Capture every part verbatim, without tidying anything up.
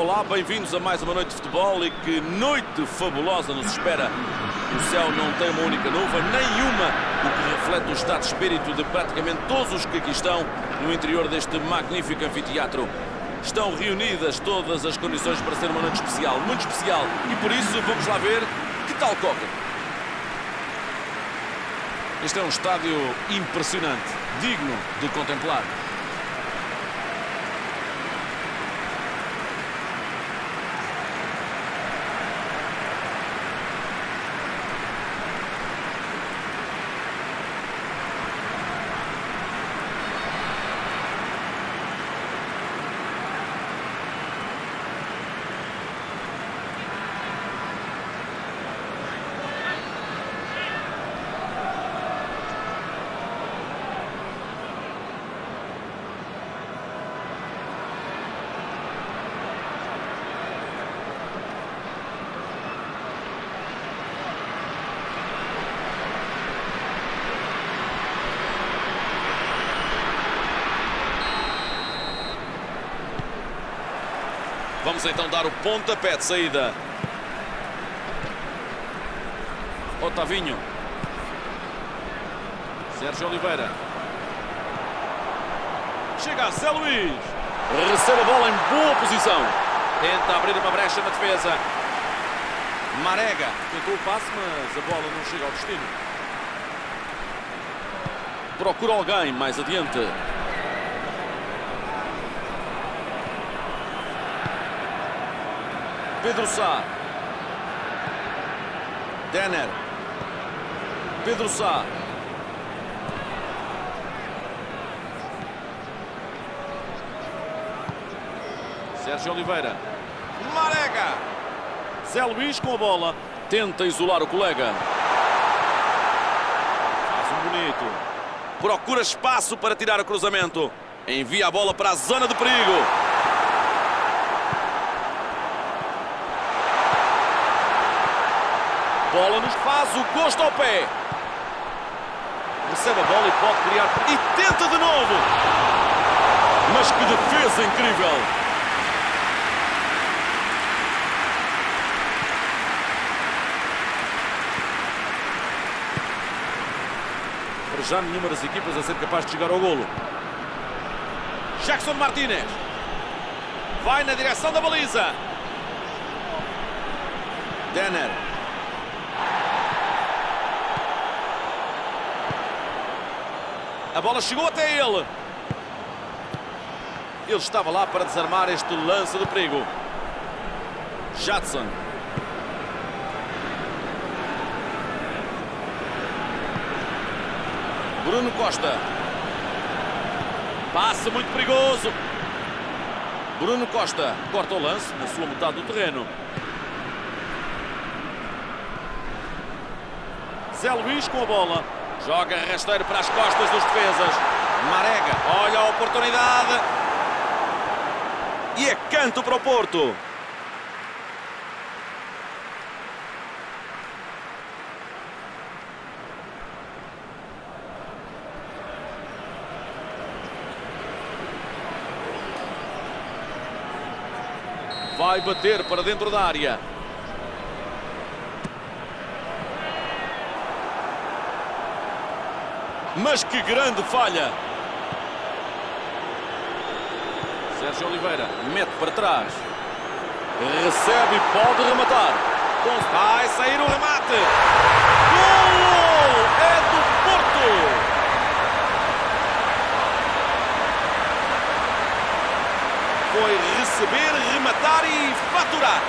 Olá, bem-vindos a mais uma noite de futebol e que noite fabulosa nos espera. O céu não tem uma única nuvem, nenhuma, o que reflete o estado de espírito de praticamente todos os que aqui estão no interior deste magnífico anfiteatro. Estão reunidas todas as condições para ser uma noite especial, muito especial, e por isso vamos lá ver que tal Coca. Este é um estádio impressionante, digno de contemplar. Vamos então dar o pontapé de saída. Otavinho. Sérgio Oliveira. Chega a Zé Luís. Recebe a bola em boa posição. Tenta abrir uma brecha na defesa. Marega. Tentou o passe, mas a bola não chega ao destino. Procura alguém mais adiante. Pedro Sá. Denner. Pedro Sá. Sérgio Oliveira. Marega. Zé Luís com a bola. Tenta isolar o colega. Faz um bonito. Procura espaço para tirar o cruzamento. Envia a bola para a zona de perigo. Bola nos faz o gosto ao pé. Recebe a bola e pode criar. E tenta de novo. Mas que defesa incrível. Para já nenhuma das equipas a ser capaz de chegar ao golo. Jackson Martínez. Vai na direção da baliza. Denner. A bola chegou até ele. Ele estava lá para desarmar este lance de perigo. Jackson. Bruno Costa. Passe muito perigoso. Bruno Costa corta o lance na sua metade do terreno. Zé Luís com a bola. Joga rasteiro para as costas dos defesas. Marega, olha a oportunidade. E é canto para o Porto. Vai bater para dentro da área. Mas que grande falha! Sérgio Oliveira mete para trás. Recebe e pode rematar. Vai sair o remate. Golo! É do Porto! Foi receber, rematar e faturar.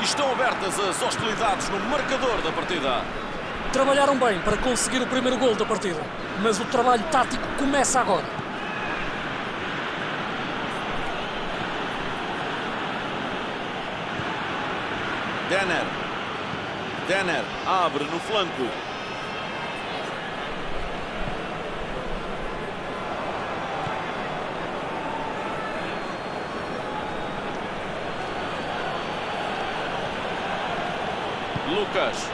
Estão abertas as hostilidades no marcador da partida. Trabalharam bem para conseguir o primeiro golo da partida, mas o trabalho tático começa agora. Denner. Denner abre no flanco. Lucas.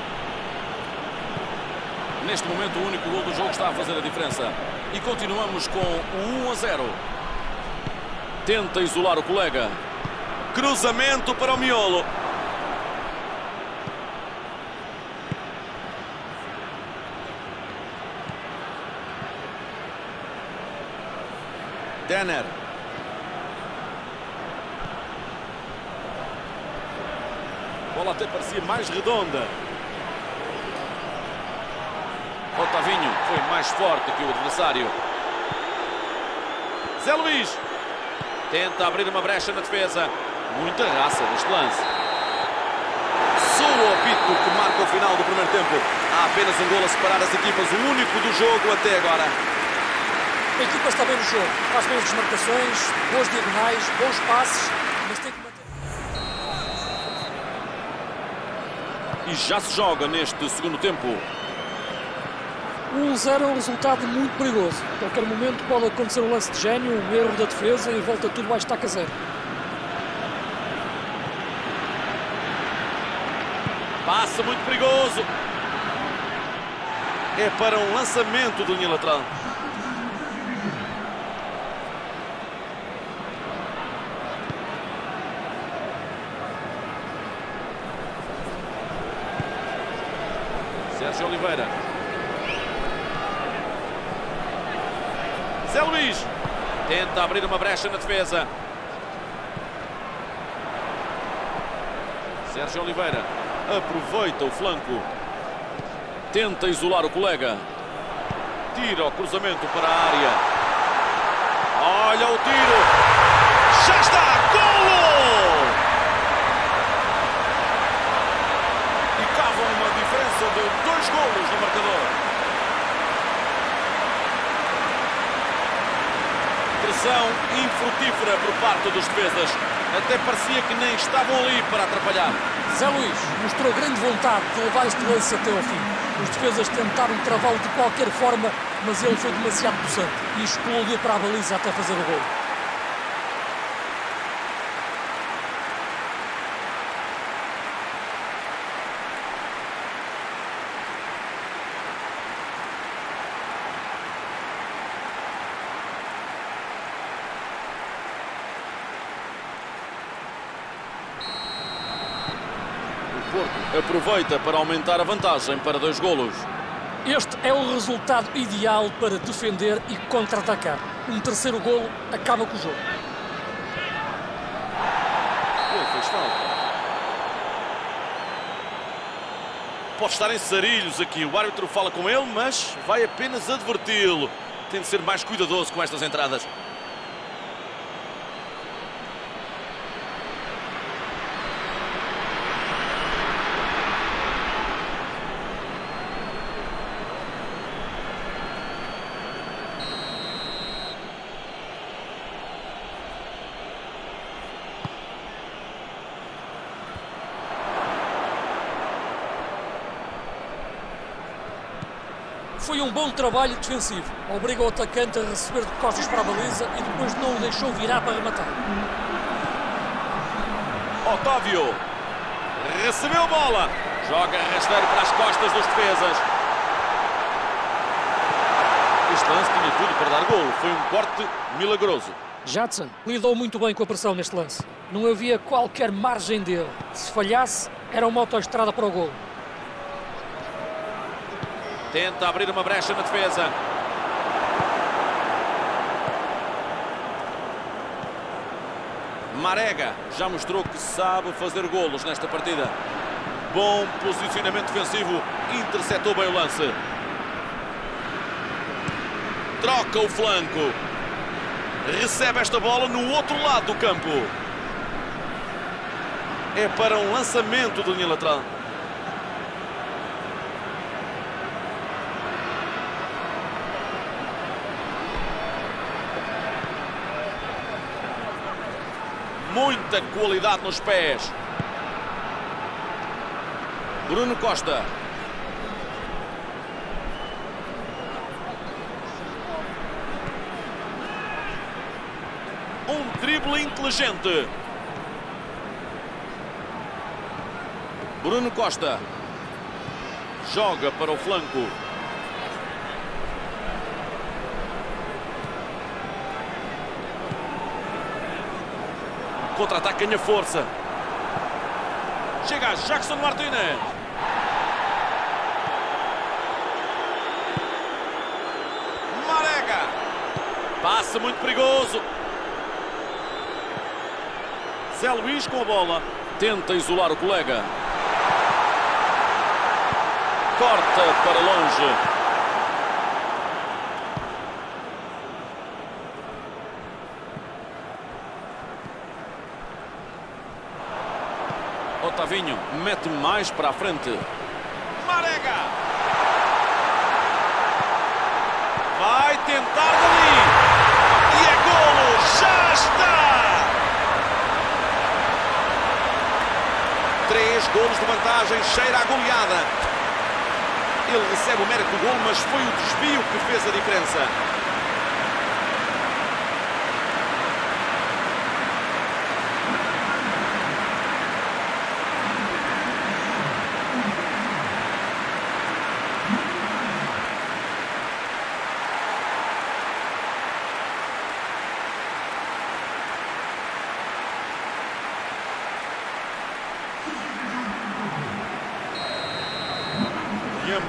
Neste momento o único gol do jogo está a fazer a diferença. E continuamos com o um a zero. Tenta isolar o colega. Cruzamento para o miolo. Denner. A bola até parecia mais redonda. Otavinho foi mais forte que o adversário. Zé Luís. Tenta abrir uma brecha na defesa. Muita raça neste lance. Só o apito que marca o final do primeiro tempo. Há apenas um golo a separar as equipas, o único do jogo até agora. A equipa está bem no jogo. Faz boas desmarcações, boas diagonais, bons passes, mas tem que manter. E já se joga neste segundo tempo. um a zero é um resultado muito perigoso. A qualquer momento pode acontecer um lance de gênio, um erro da defesa e volta tudo à estaca zero. Passa muito perigoso. É para um lançamento de linha lateral. Sérgio Oliveira. Zé Luís. Tenta abrir uma brecha na defesa. Sérgio Oliveira. Aproveita o flanco. Tenta isolar o colega. Tira o cruzamento para a área. Olha o tiro. Já está! Golo! E cava uma diferença de dois golos no marcador. Pressão infrutífera por parte dos defesas. Até parecia que nem estavam ali para atrapalhar. Zé Luís mostrou grande vontade de levar este lance até ao fim. Os defesas tentaram travá-lo de qualquer forma, mas ele foi demasiado possante e explodiu para a baliza até fazer o gol. Porto aproveita para aumentar a vantagem para dois golos. Este é o resultado ideal para defender e contra-atacar. Um terceiro golo acaba com o jogo. Pô, fez falta. Pode estar em sarilhos aqui. O árbitro fala com ele, mas vai apenas adverti-lo. Tem de ser mais cuidadoso com estas entradas. Foi um bom trabalho defensivo. Obriga o atacante a receber de costas para a baliza e depois não o deixou virar para rematar. Otávio recebeu a bola. Joga rasteiro para as costas dos defesas. Este lance tinha tudo para dar golo. Foi um corte milagroso. Jackson lidou muito bem com a pressão neste lance. Não havia qualquer margem dele. Se falhasse, era uma autoestrada para o golo. Tenta abrir uma brecha na defesa. Marega já mostrou que sabe fazer golos nesta partida. Bom posicionamento defensivo. Interceptou bem o lance. Troca o flanco. Recebe esta bola no outro lado do campo. É para um lançamento de linha lateral. Muita qualidade nos pés. Bruno Costa. Um drible inteligente. Bruno Costa. Joga para o flanco. Contra-ataque ganha força. Chega a Jackson Martínez. Marega. Passe muito perigoso. Zé Luís com a bola. Tenta isolar o colega. Corta para longe. Otavinho mete mais para a frente. Marega. Vai tentar dali. E é golo. Já está. Três golos de vantagem. Cheira a goleada. Ele recebe o mérito do gol, mas foi o desvio que fez a diferença.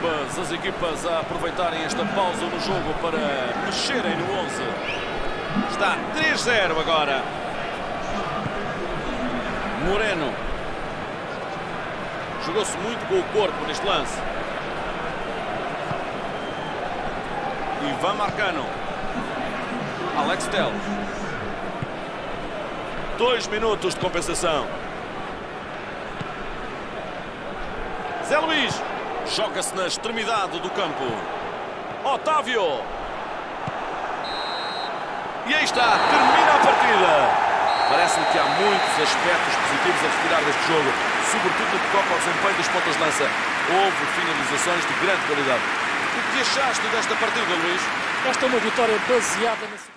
Ambas as equipas a aproveitarem esta pausa no jogo para mexerem no onze. Está três a zero agora. Moreno. Jogou-se muito com o corpo neste lance. Ivan Marcano. Alex Tel. Dois minutos de compensação. Zé Luís. Joga-se na extremidade do campo. Otávio. E aí está, termina a partida. Parece-me que há muitos aspectos positivos a retirar deste jogo, sobretudo no que toca ao desempenho dos pontas de lança. Houve finalizações de grande qualidade. O que achaste desta partida, Luís? Esta é uma vitória baseada na